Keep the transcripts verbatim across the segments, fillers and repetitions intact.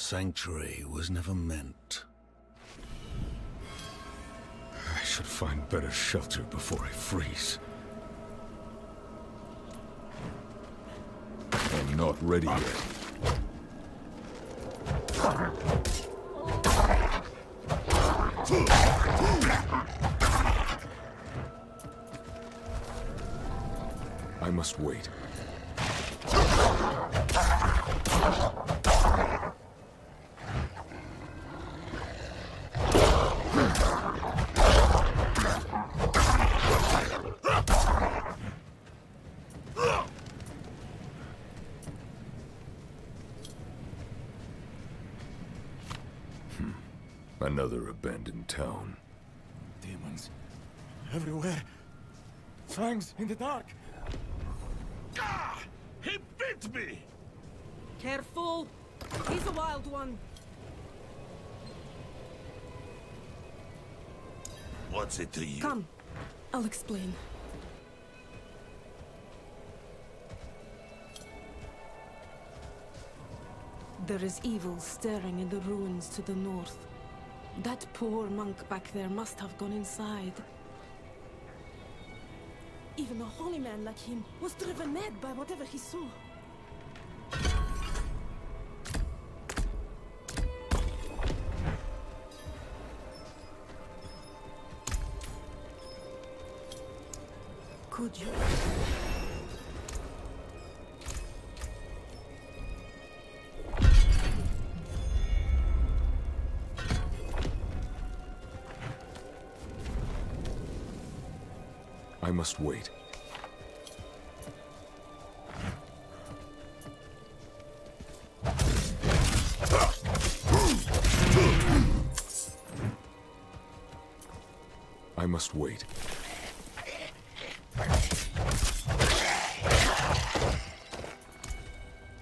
Sanctuary was never meant. I should find better shelter before I freeze. I'm not ready yet. I must wait. Another abandoned town. Demons everywhere. Fangs in the dark. Gah! He bit me! Careful! He's a wild one. What's it to you? Come. I'll explain. There is evil stirring in the ruins to the north. That poor monk back there must have gone inside. Even a holy man like him was driven mad by whatever he saw. Could you... I must wait. I must wait.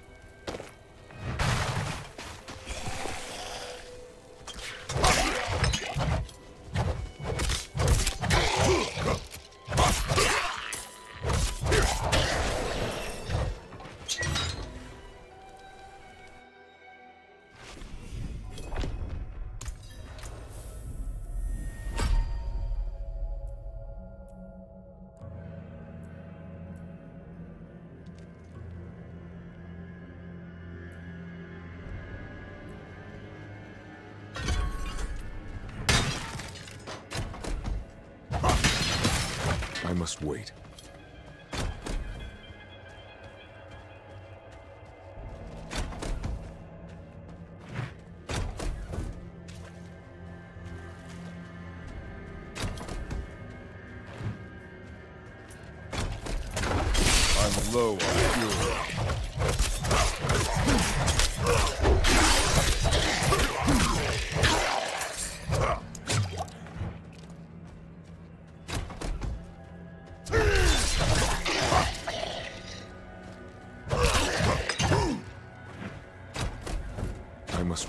I must wait. I'm low on fuel.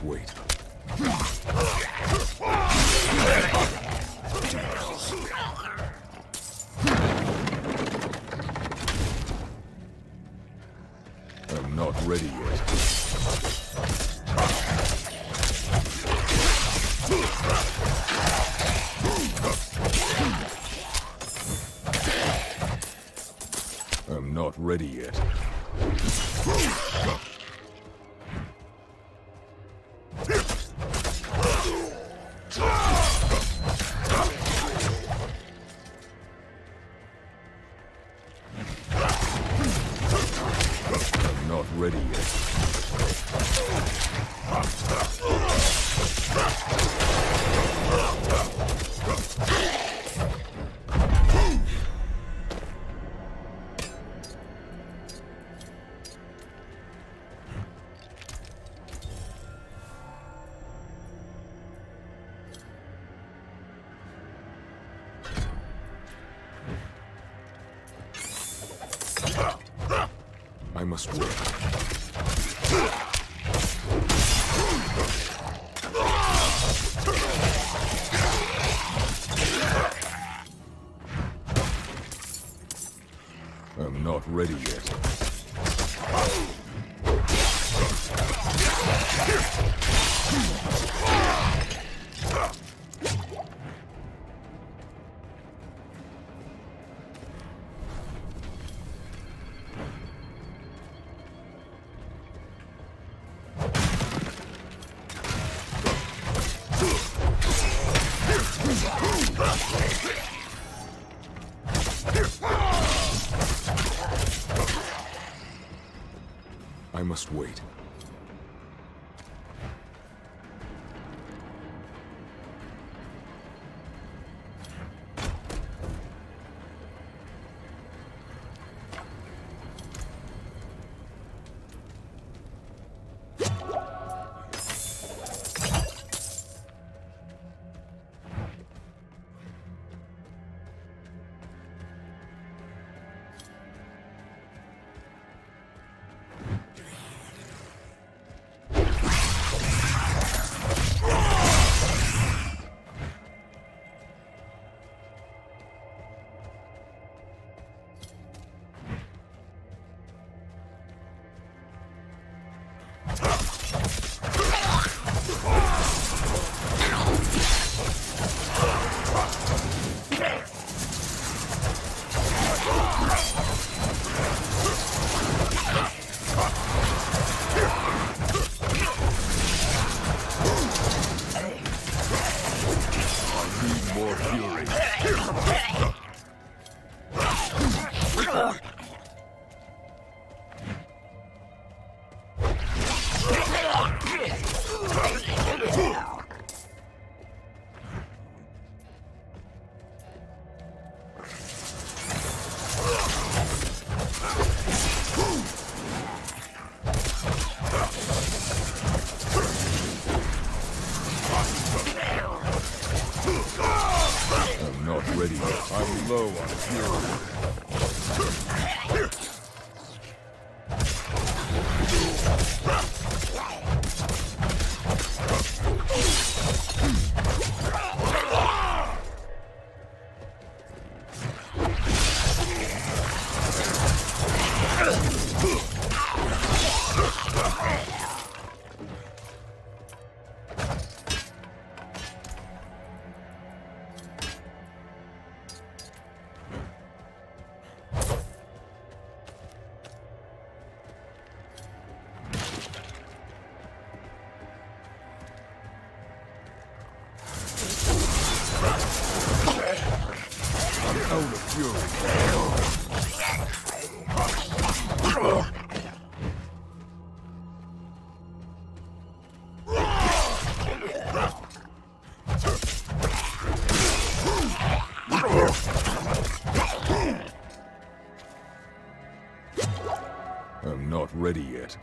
Wait. I'm not ready yet. I'm not ready yet. I must work. I'm not ready yet. I must wait. I'm not ready yet.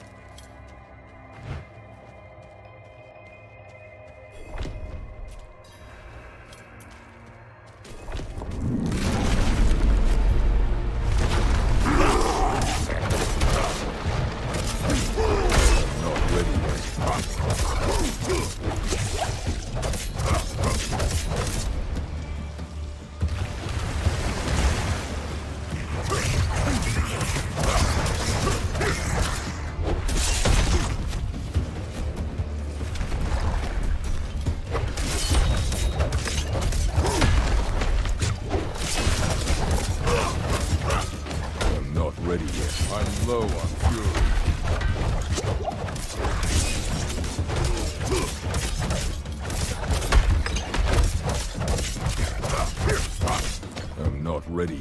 Ready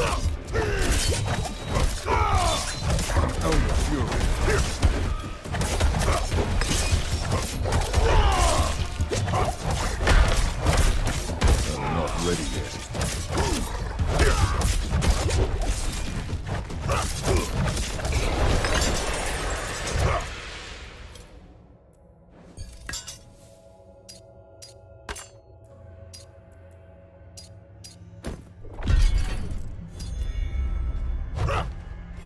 yet.